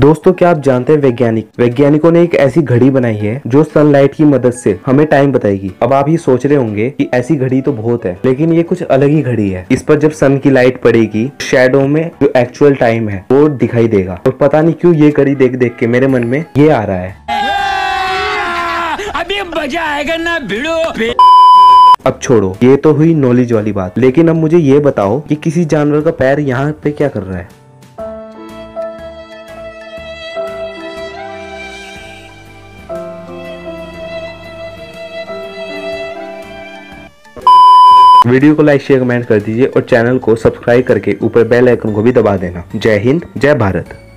दोस्तों क्या आप जानते हैं वैज्ञानिकों ने एक ऐसी घड़ी बनाई है जो सनलाइट की मदद से हमें टाइम बताएगी। अब आप ये सोच रहे होंगे कि ऐसी घड़ी तो बहुत है, लेकिन ये कुछ अलग ही घड़ी है। इस पर जब सन की लाइट पड़ेगी, शैडो में जो एक्चुअल टाइम है वो दिखाई देगा। और पता नहीं क्यों ये घड़ी देख देख के मेरे मन में ये आ रहा है, अभी मजा आएगा ना भिड़ो। अब छोड़ो, ये तो हुई नॉलेज वाली बात, लेकिन अब मुझे ये बताओ कि किसी जानवर का पैर यहाँ पे क्या कर रहा है। वीडियो को लाइक शेयर कमेंट कर दीजिए और चैनल को सब्सक्राइब करके ऊपर बेल आइकन को भी दबा देना। जय हिंद, जय भारत।